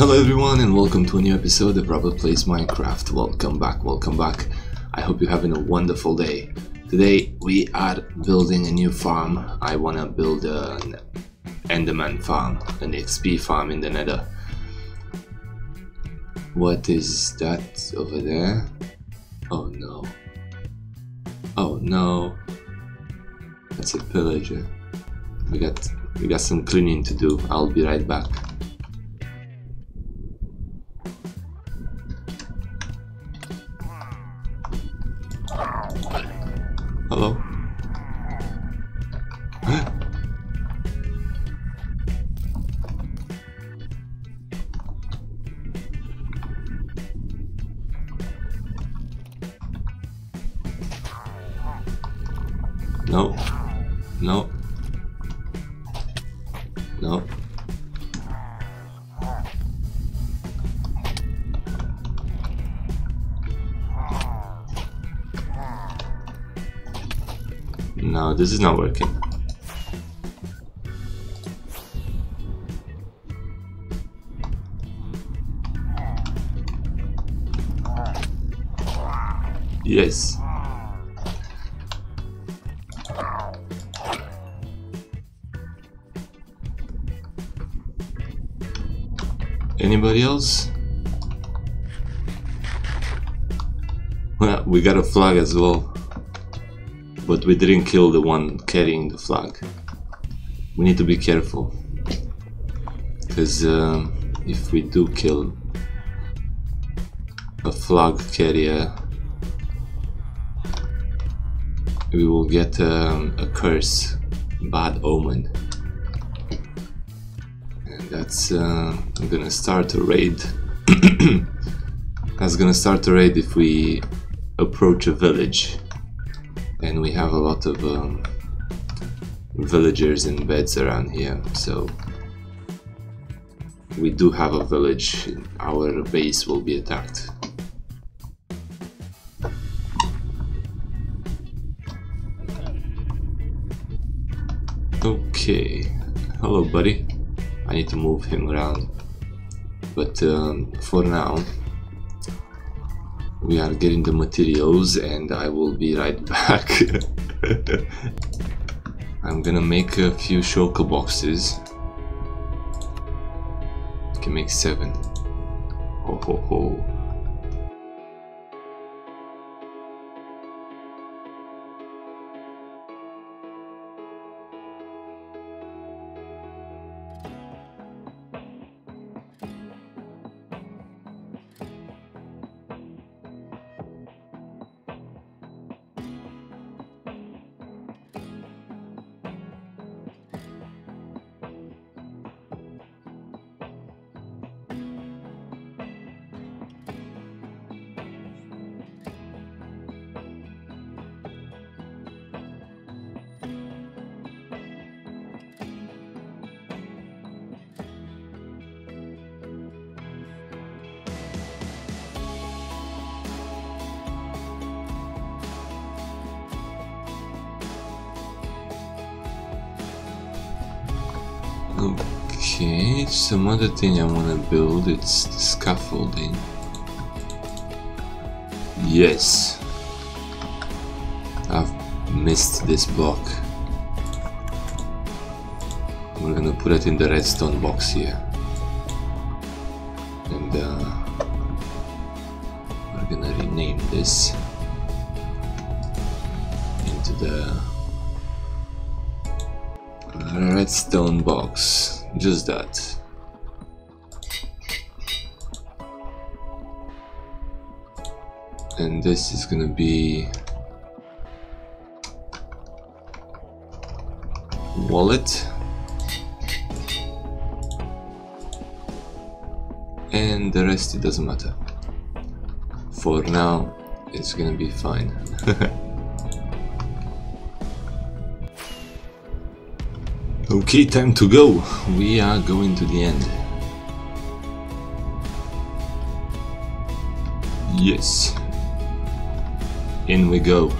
Hello everyone and welcome to a new episode of Robert Plays Minecraft. Welcome back. I hope you're having a wonderful day. Today we are building a new farm. I want to build an Enderman farm, an XP farm in the Nether. What is that over there? Oh no. Oh no. That's a pillager. We got some cleaning to do. I'll be right back. Hello? Huh? No. No. No. No, this is not working. Yes. Anybody else? Well, we got a flag as well. But we didn't kill the one carrying the flag. We need to be careful, because if we do kill a flag carrier, we will get a curse, bad omen, and that's gonna start a raid. That's gonna start a raid if we approach a village. And we have a lot of villagers and beds around here, so we do have a village. Our base will be attacked. Okay, hello buddy. I need to move him around, but for now we are getting the materials and I will be right back. I'm gonna make a few shulker boxes. I can make 7. Ho ho ho. Okay, some other thing I want to build, it's the scaffolding. Yes! I've missed this block. We're gonna put it in the redstone box here. And we're gonna rename this into the redstone box, just that. And this is gonna be wallet and the rest, it doesn't matter. For now it's gonna be fine. Okay, time to go. We are going to the end. Yes. In we go.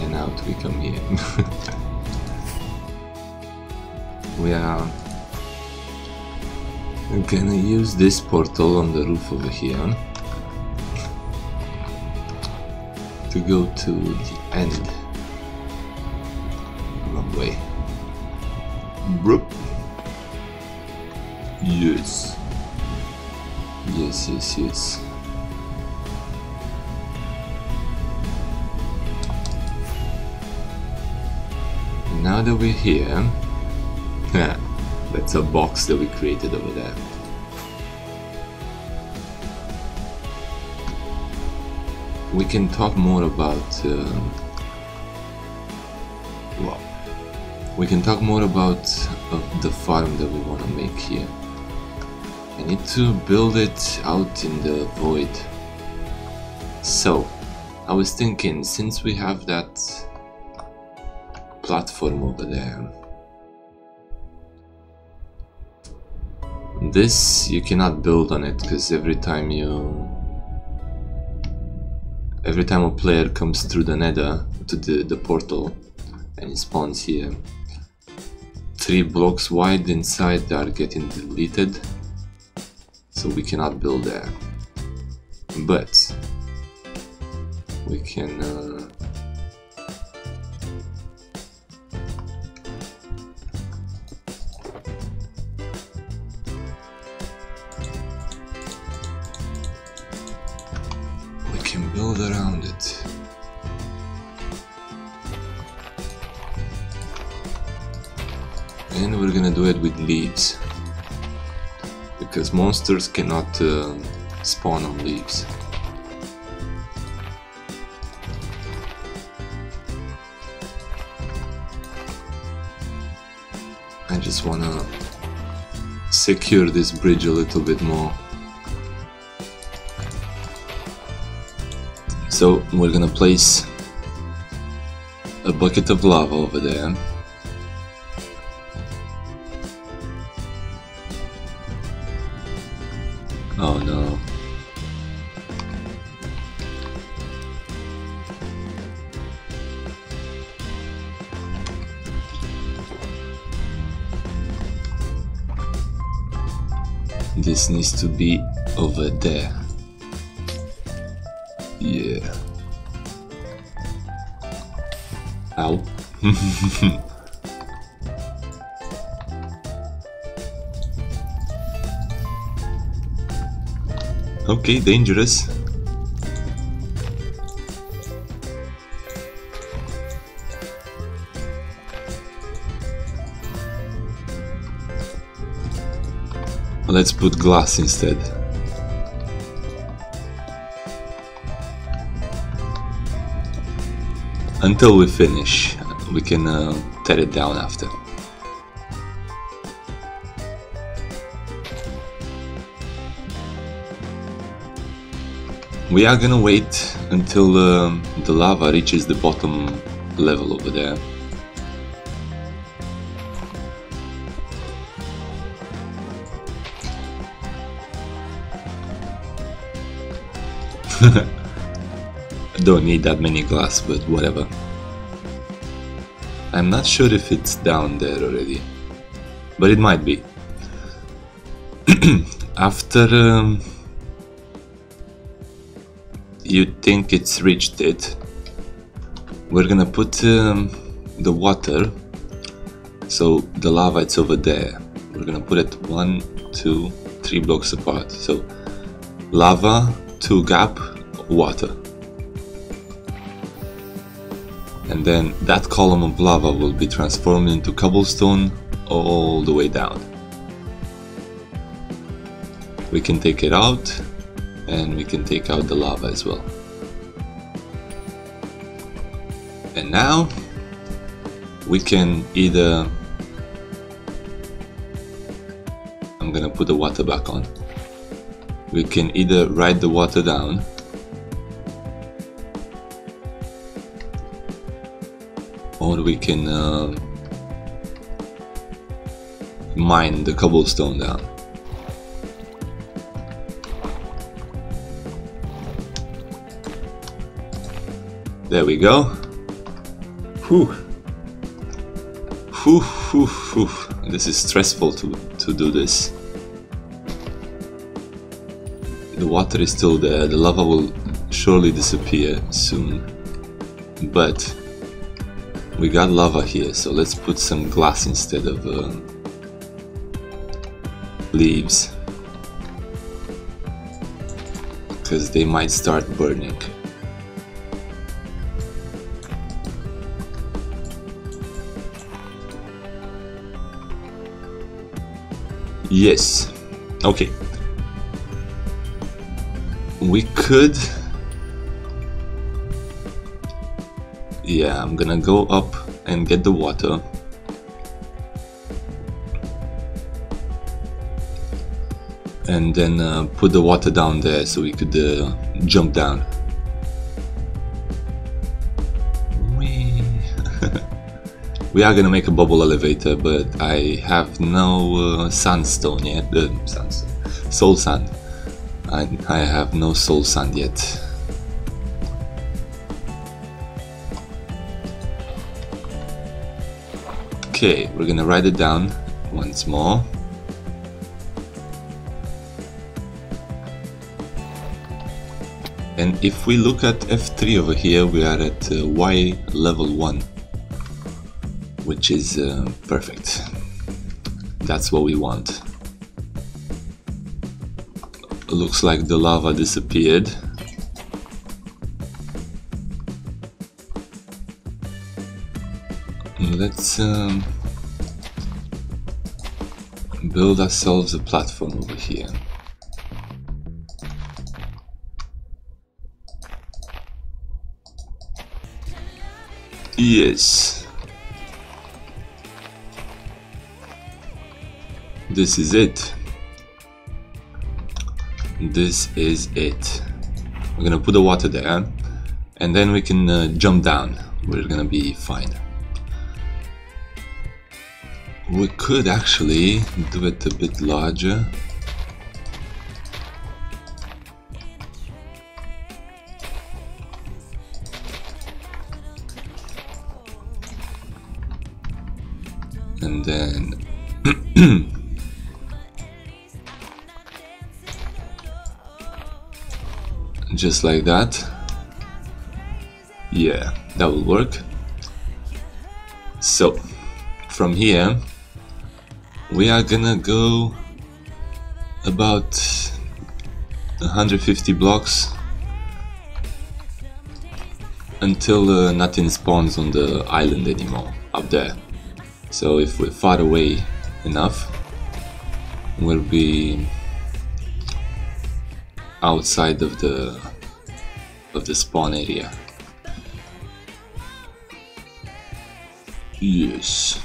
And out we come here. We are I'm gonna use this portal on the roof over here to go to the end. Wrong way. Broop. Yes. Yes, yes, yes. Now that we're here, that's a box that we created over there. We can talk more about, the farm that we want to make here. I need to build it out in the void. So, I was thinking, since we have that platform over there, this you cannot build on it, because every time a player comes through the nether to the portal and he spawns here, 3 blocks wide inside they are getting deleted, so we cannot build there. But we can build around it. And we're gonna do it with leaves, because monsters cannot spawn on leaves. I just wanna secure this bridge a little bit more. So we're gonna place a bucket of lava over there. Oh no. This needs to be over there. Yeah. Ow. Okay, dangerous. Let's put glass instead. Until we finish, we can tear it down after. We are gonna wait until the lava reaches the bottom level over there. Don't need that many glass, but whatever. I'm not sure if it's down there already, but it might be. After you think it's reached it, we're gonna put the water, so the lava it's over there. We're gonna put it 1, 2, 3 blocks apart. So lava, 2 gap, water. And then that column of lava will be transformed into cobblestone all the way down. We can take it out, and we can take out the lava as well. And now we can either... I'm gonna put the water back on. We can either ride the water down, or we can mine the cobblestone down. There we go. Whew. Whew, whew, whew. This is stressful to do this. The water is still there, the lava will surely disappear soon. But we got lava here, so let's put some glass instead of leaves, because they might start burning. Yes, okay. We could... yeah, I'm gonna go up and get the water. And then put the water down there so we could jump down. We are gonna make a bubble elevator, but I have no sandstone yet. Soul sand. I have no soul sand yet. Okay, we're gonna write it down once more. And if we look at F3 over here, we are at Y level 1. Which is perfect. That's what we want. Looks like the lava disappeared. Let's build ourselves a platform over here. Yes. This is it. This is it. We're gonna put the water there, and then we can jump down. We're gonna be fine. We could actually do it a bit larger. And then... just like that. Yeah, that will work. So from here we are gonna go about 150 blocks until nothing spawns on the island anymore up there. So if we're far away enough, we'll be outside of the spawn area. Yes.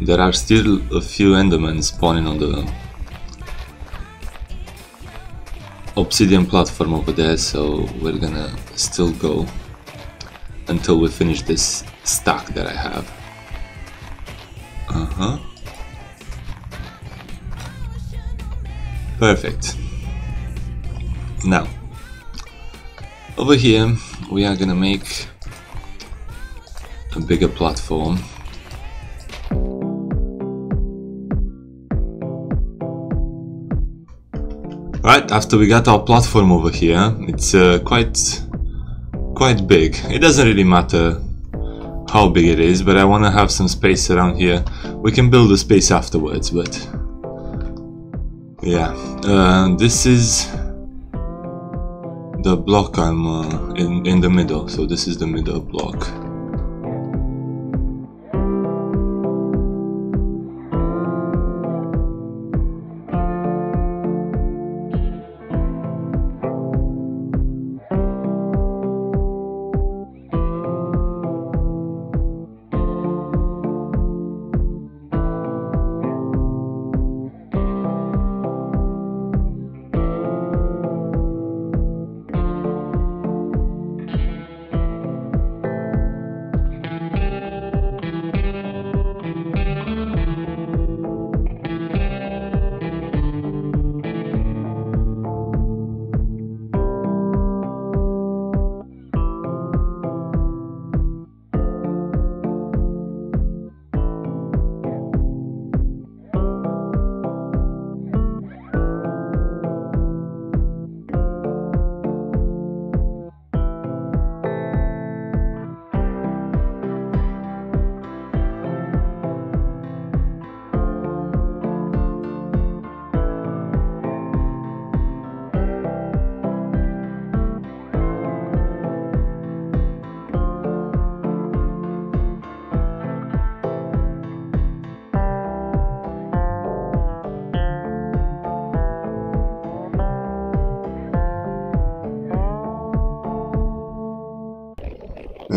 There are still a few endermen spawning on the obsidian platform over there, so we're gonna still go until we finish this stack that I have. Perfect. Now, over here we are gonna make a bigger platform. Right after we got our platform over here, it's quite big. It doesn't really matter how big it is, but I want to have some space around here. We can build a space afterwards, but yeah, this is the block I'm in the middle, so this is the middle block.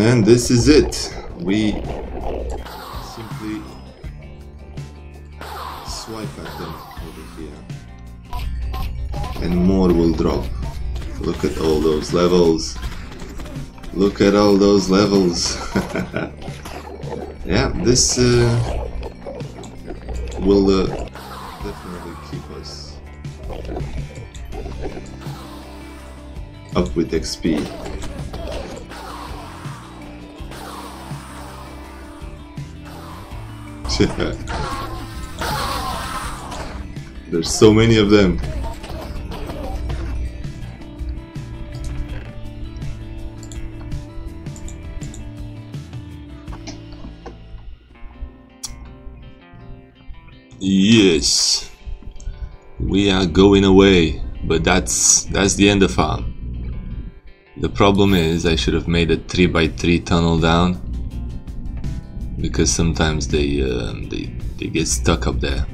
And this is it. We simply swipe at them over here and more will drop. Look at all those levels. Look at all those levels. Yeah, this will definitely keep us up with XP. There's so many of them. Yes, we are going away, but that's the end of farm. The problem is I should have made a 3x3 tunnel down, because sometimes they get stuck up there,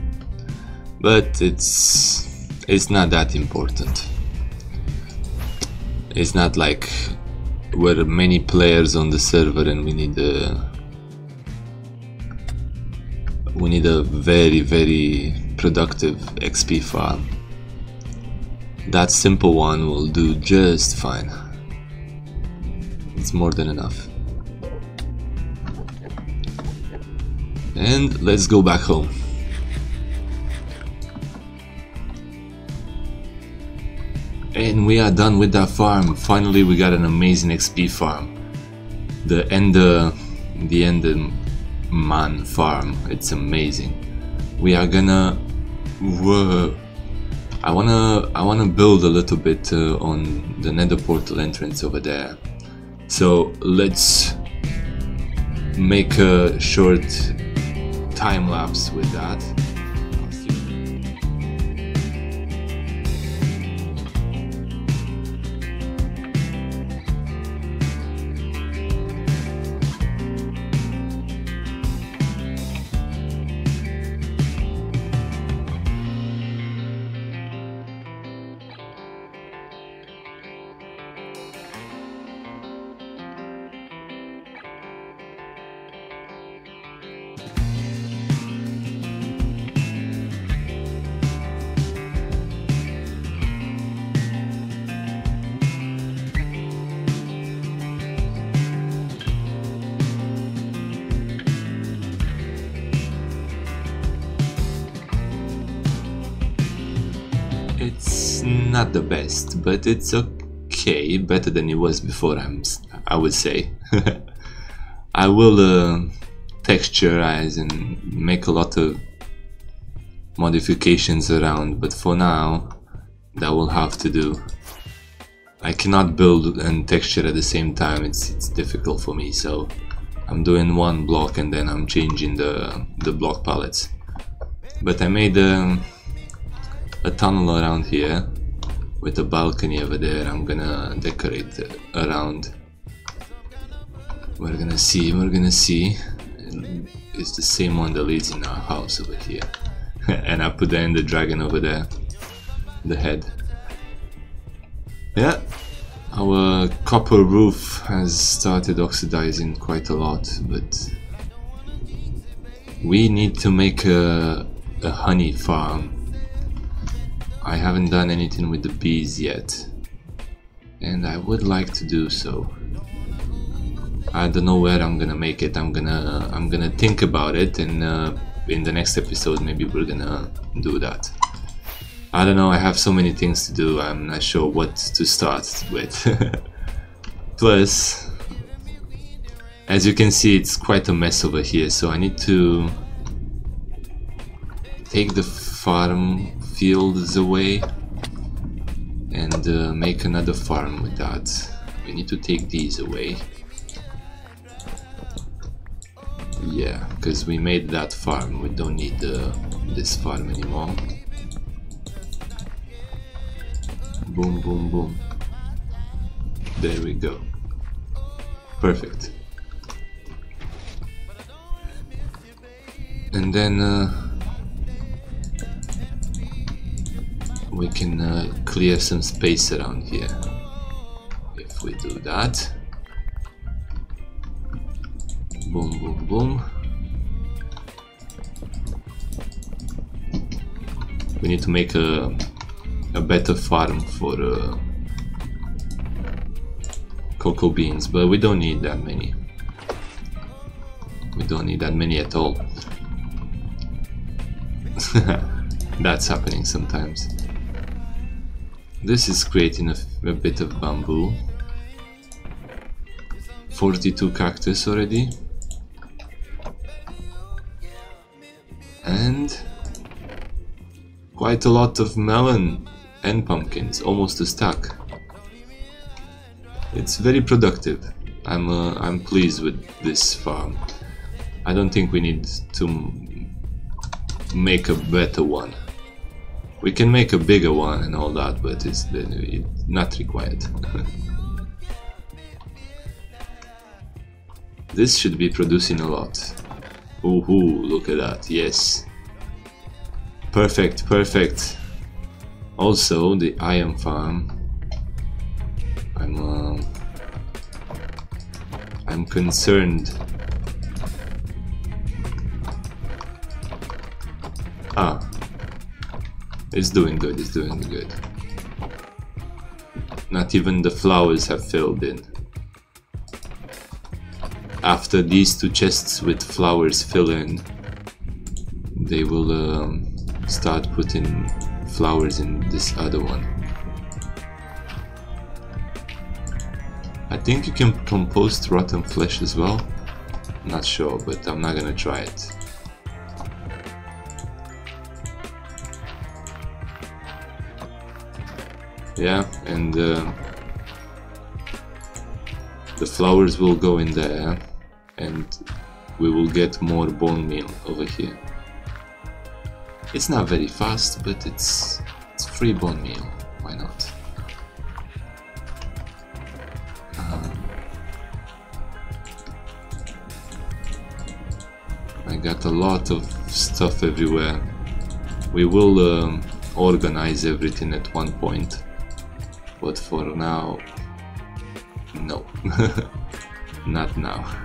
but it's not that important. It's not like we're many players on the server and we need a very, very productive XP farm. That simple one will do just fine. It's more than enough. And let's go back home. And we are done with that farm. Finally, we got an amazing XP farm. The Enderman farm. It's amazing. We are gonna. I wanna build a little bit on the nether portal entrance over there. So let's make a short time lapse with that. It's not the best, but it's okay, better than it was before, I would say. I will texturize and make a lot of modifications around, but for now that will have to do. I cannot build and texture at the same time, it's difficult for me, so I'm doing one block and then I'm changing the block palettes. But I made a tunnel around here with a balcony over there. I'm gonna decorate around. We're gonna see. It's the same one that leads in our house over here. And I put the Ender Dragon over there, the head. Yeah, our copper roof has started oxidizing quite a lot, but we need to make a honey farm. I haven't done anything with the bees yet, and I would like to do so. I don't know where I'm gonna make it. I'm gonna think about it, and in the next episode maybe we're gonna do that. I don't know, I have so many things to do, I'm not sure what to start with. Plus, as you can see, it's quite a mess over here, so I need to take the farm fields away and make another farm with that. We need to take these away. Yeah, because we made that farm, we don't need this farm anymore. Boom, boom, boom. There we go. Perfect. And then we can clear some space around here if we do that. Boom, boom, boom. We need to make a better farm for cocoa beans, but we don't need that many. We don't need that many at all. That's happening sometimes. This is creating a bit of bamboo. 42 cactus already. And quite a lot of melon and pumpkins, almost a stack. It's very productive. I'm pleased with this farm. I don't think we need to make a better one. We can make a bigger one and all that, but it's not required. This should be producing a lot. Ooh, look at that, yes. Perfect, perfect. Also, the iron farm. I'm concerned. Ah, it's doing good, it's doing good. Not even the flowers have filled in. After these two chests with flowers fill in, they will start putting flowers in this other one. I think you can compost rotten flesh as well. Not sure, but I'm not gonna try it. Yeah, and the flowers will go in there and we will get more bone meal over here. It's not very fast, but it's free bone meal, why not? I got a lot of stuff everywhere. We will organize everything at one point. But for now, no, not now.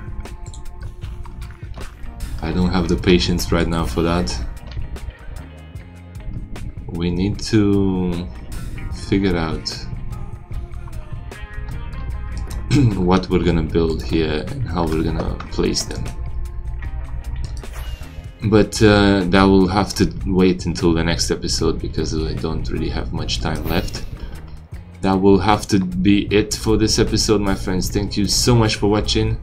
I don't have the patience right now for that. We need to figure out what we're gonna build here and how we're gonna place them. But that will have to wait until the next episode because I don't really have much time left. That will have to be it for this episode, my friends. Thank you so much for watching.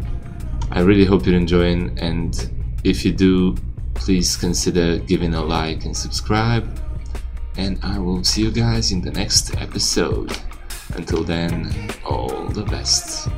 I really hope you're enjoying, and if you do, please consider giving a like and subscribe, and I will see you guys in the next episode. Until then, all the best.